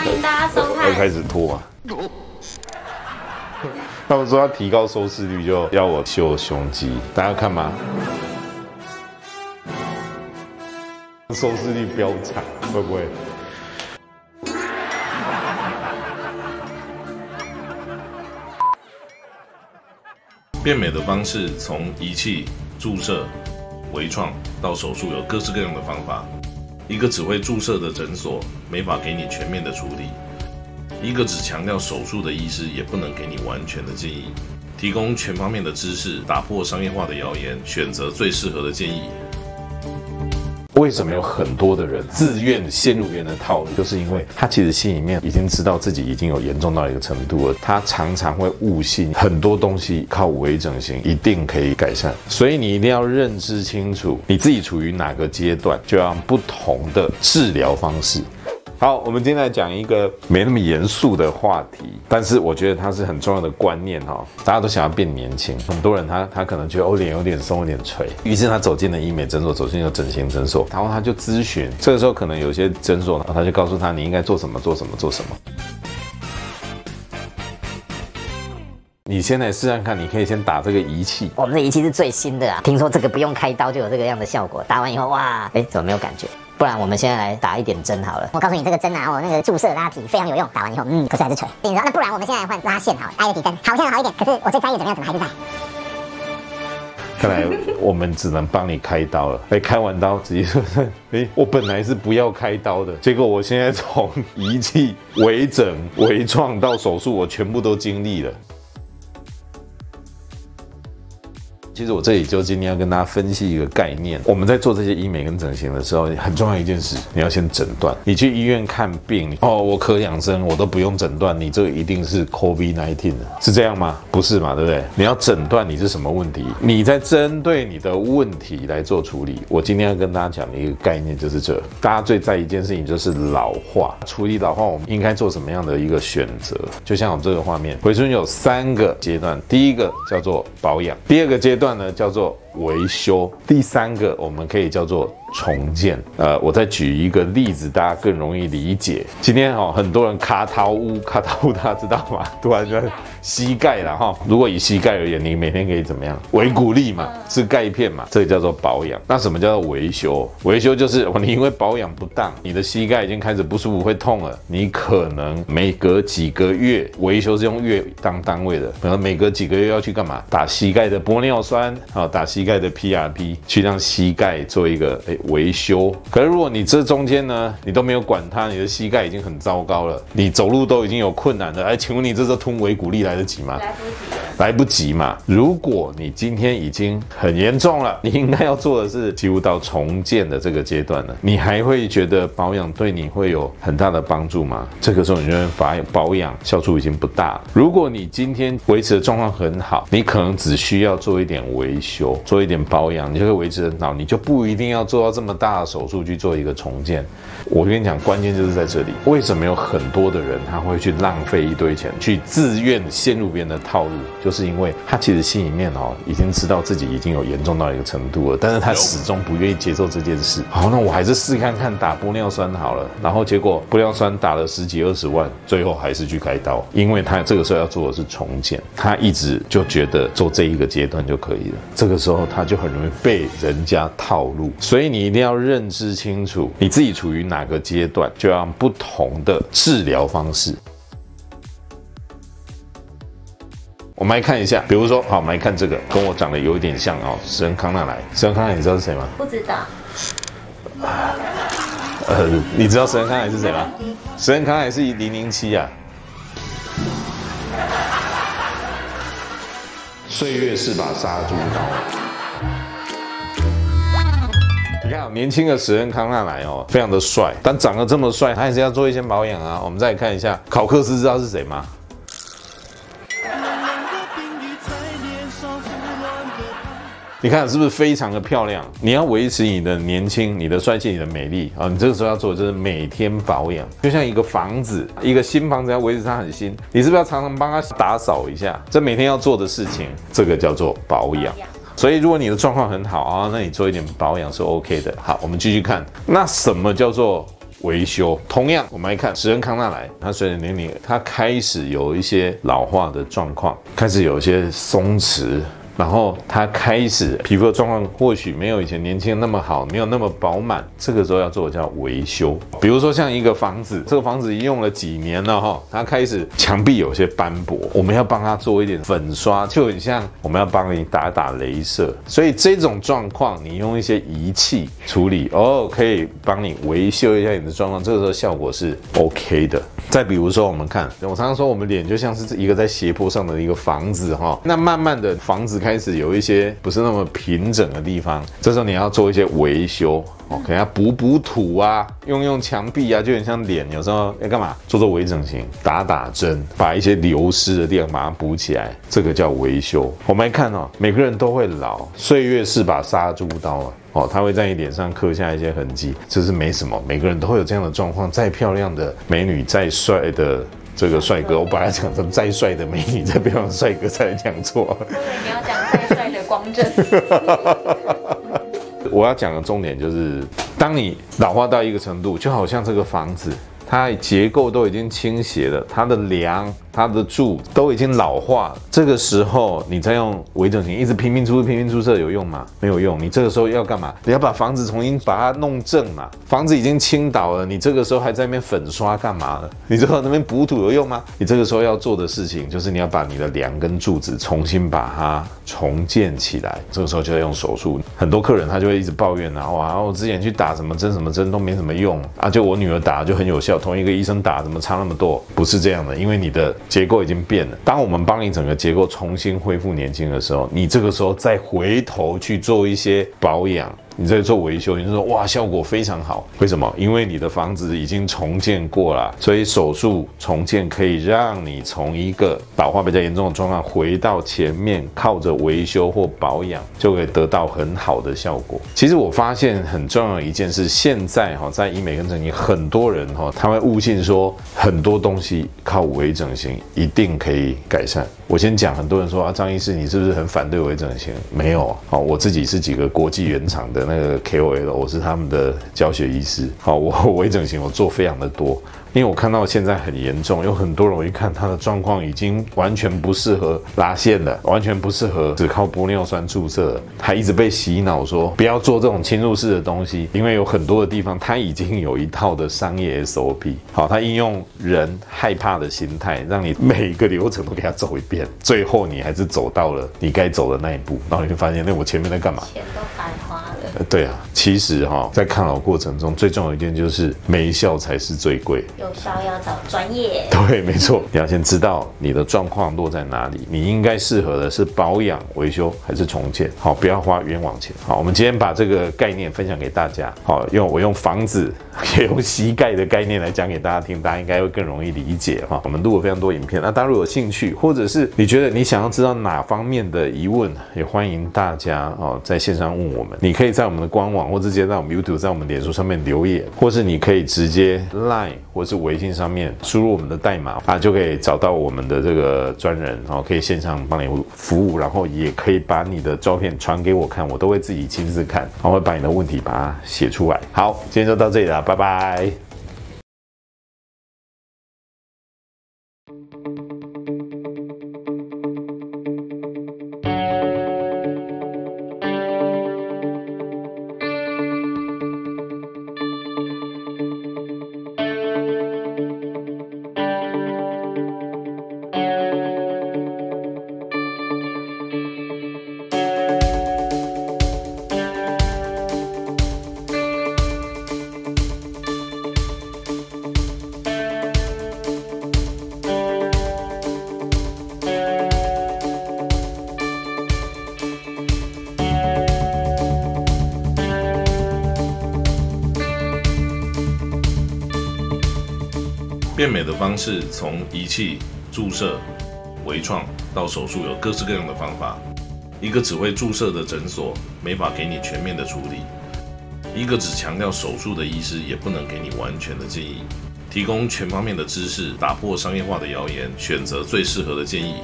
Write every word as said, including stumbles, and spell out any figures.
欢迎大家收看。我开始脱啊！他们说要提高收视率，就要我秀胸肌，大家看吗？收视率飙涨，会不会？ 变美的方式从仪器、注射、微创到手术，有各式各样的方法。一个只会注射的诊所没法给你全面的处理，一个只强调手术的医师也不能给你完全的建议。提供全方面的知识，打破商业化的谣言，选择最适合的建议。为什么有很多的人自愿陷入别人的套路？就是因为他其实心里面已经知道自己已经有严重到一个程度了，他常常会误信很多东西靠微整形一定可以改善。所以你一定要认知清楚你自己处于哪个阶段，就要不同的治疗方式。好，我们今天来讲一个没那么严肃的话题，但是我觉得它是很重要的观念哈、哦。大家都想要变年轻，很多人他他可能觉得哦脸有点松有点垂，于是他走进了医美诊所，走进了整形诊所，然后他就咨询。这个时候可能有些诊所他就告诉他你应该做什么做什么做什么。你先来试看看，你可以先打这个仪器，我们的仪器是最新的啊，听说这个不用开刀就有这个样的效果，打完以后哇，哎怎么没有感觉？ 不然我们现在来打一点针好了。我告诉你，这个针啊，我那个注射拉皮非常有用，打完以后，嗯，可是还是垂。你知道，那不然我们现在换拉线好了，挨了几针，好像有好一点，可是我这针也怎么样，怎么还是在？看来我们只能帮你开刀了。哎，开完刀直接说，哎，我本来是不要开刀的，结果我现在从仪器、微整、微创到手术，我全部都经历了。 其实我这里就今天要跟大家分析一个概念。我们在做这些医美跟整形的时候，很重要一件事，你要先诊断。你去医院看病，哦，我咳两声，我都不用诊断，你这个一定是 COVID 十九 的，是这样吗？不是嘛，对不对？你要诊断你是什么问题，你在针对你的问题来做处理。我今天要跟大家讲的一个概念就是这，大家最在意一件事情就是老化。处理老化，我们应该做什么样的一个选择？就像我们这个画面，回春有三个阶段，第一个叫做保养，第二个阶段 呢叫做维修，第三个我们可以叫做重建。呃，我再举一个例子，大家更容易理解。今天哦，很多人卡桃屋，卡桃屋大家知道吗？突然间膝盖啦哈、哦，如果以膝盖而言，你每天可以怎么样？维骨力嘛，吃钙片嘛，这个叫做保养。那什么叫做维修？维修就是你因为保养不当，你的膝盖已经开始不舒服会痛了，你可能每隔几个月，维修是用月当单位的，可能每隔几个月要去干嘛？打膝盖的玻尿酸。 好，打膝盖的 P R P 去让膝盖做一个哎维修。可是如果你这中间呢，你都没有管它，你的膝盖已经很糟糕了，你走路都已经有困难了。哎，请问你这时候吞维骨力来得及吗？来不及，来不及嘛。如果你今天已经很严重了，你应该要做的是进入到重建的这个阶段了。你还会觉得保养对你会有很大的帮助吗？这个时候你就会发现保养效处已经不大了。如果你今天维持的状况很好，你可能只需要做一点 维修，做一点保养，你就会维持很好，你就不一定要做到这么大的手术去做一个重建。我跟你讲，关键就是在这里。为什么有很多的人他会去浪费一堆钱，去自愿陷入别人的套路，就是因为他其实心里面哦已经知道自己已经有严重到一个程度了，但是他始终不愿意接受这件事。好，那我还是试看看打玻尿酸好了。然后结果玻尿酸打了十几二十万，最后还是去开刀，因为他这个时候要做的是重建，他一直就觉得做这一个阶段就可以。 可以了，这个时候他就很容易被人家套路，所以你一定要认知清楚你自己处于哪个阶段，就要不同的治疗方式。我们来看一下，比如说，好，我们来看这个，跟我长得有一点像哦，史恩康纳莱，史恩康纳，你知道是谁吗？不知道。呃，你知道史恩康莱是谁吗？史恩康莱是零零七啊。 岁月是把杀猪刀。你看，年轻的史恩康纳莱哦，非常的帅，但长得这么帅，他还是要做一些保养啊。我们再看一下，考克斯知道是谁吗？你看是不是非常的漂亮？你要维持你的年轻、你的帅气、你的美丽啊！你这个时候要做的就是每天保养，就像一个房子，一个新房子要维持它很新，你是不是要常常帮它打扫一下？这每天要做的事情，这个叫做保养。所以如果你的状况很好啊，那你做一点保养是 OK 的。好，我们继续看，那什么叫做维修。同样，我们来看史恩康纳莱，它随着年龄，它开始有一些老化的状况，开始有一些松弛。 然后他开始皮肤的状况或许没有以前年轻的那么好，没有那么饱满。这个时候要做叫维修，比如说像一个房子，这个房子用了几年了哈，它开始墙壁有些斑驳，我们要帮它做一点粉刷，就很像我们要帮你打打雷射。所以这种状况，你用一些仪器处理哦，可以帮你维修一下你的状况。这个时候效果是 OK 的。再比如说，我们看，我常常说我们脸就像是一个在斜坡上的一个房子哈，那慢慢的房子开。 开始有一些不是那么平整的地方，这时候你要做一些维修哦，给它补补土啊，用用墙壁啊，就很像脸，有时候要干嘛做做微整形，打打针，把一些流失的地方把它补起来，这个叫维修。我们来看哦，每个人都会老，岁月是把杀猪刀啊。 哦，它会在你脸上刻下一些痕迹，这是没什么，每个人都会有这样的状况。再漂亮的美女，再帅的这个帅哥，我本来讲什么再帅的美女，再漂亮的帅哥，才讲错。你要讲再帅的光正。我要讲的重点就是，当你老化到一个程度，就好像这个房子。 它结构都已经倾斜了，它的梁、它的柱都已经老化了。这个时候，你再用微整形，一直拼拼出、拼拼出色有用吗？没有用。你这个时候要干嘛？你要把房子重新把它弄正嘛。房子已经倾倒了，你这个时候还在那边粉刷干嘛呢？你知道那边补土有用吗？你这个时候要做的事情就是你要把你的梁跟柱子重新把它重建起来。这个时候就要用手术。很多客人他就会一直抱怨啊，哇，我之前去打什么针、什么针都没什么用啊，就我女儿打就很有效。 同一个医生打，怎么差那么多？不是这样的，因为你的结构已经变了。当我们帮你整个结构重新恢复年轻的时候，你这个时候再回头去做一些保养，你再做维修，你就说哇，效果非常好。为什么？因为你的房子已经重建过了，所以手术重建可以让你从一个老化比较严重的状况回到前面，靠着维修或保养就可以得到很好的效果。其实我发现很重要的一件事，现在哈在医美跟整形，很多人哈。 他会误信说很多东西靠微整形一定可以改善。我先讲，很多人说啊，张医师你是不是很反对微整形？没有啊，好，我自己是几个国际原厂的那个 K O L， 我是他们的教学医师。好，我微整形我做非常的多，因为我看到现在很严重，有很多人我一看他的状况已经完全不适合拉线了，完全不适合只靠玻尿酸注射了，还一直被洗脑说不要做这种侵入式的东西，因为有很多的地方他已经有一套的商业 S O P。 好，它应用人害怕的心态，让你每一个流程都给它走一遍，最后你还是走到了你该走的那一步，然后你就发现，那我前面在干嘛？钱都白花了。对啊，其实哈、哦，在抗老过程中，最重要一件就是没效才是最贵。有效要找专业。对，没错，你要先知道你的状况落在哪里，你应该适合的是保养、维修还是重建？好，不要花冤枉钱。好，我们今天把这个概念分享给大家。好，用我用房子，也用膝盖的概念。 来讲给大家听，大家应该会更容易理解哈。我们录了非常多影片，那大家如果有兴趣，或者是你觉得你想要知道哪方面的疑问，也欢迎大家哦在线上问我们。你可以在我们的官网，或直接在我们 YouTube， 在我们脸书上面留言，或是你可以直接 Line 或是微信上面输入我们的代码啊，就可以找到我们的这个专人哦，可以线上帮你服务，然后也可以把你的照片传给我看，我都会自己亲自看，然后会把你的问题把它写出来。好，今天就到这里了，拜拜。变美的方式从仪器、注射、微创到手术有各式各样的方法。一个只会注射的诊所没法给你全面的处理，一个只强调手术的医师也不能给你完全的建议。提供全方面的知识，打破商业化的谣言，选择最适合的建议。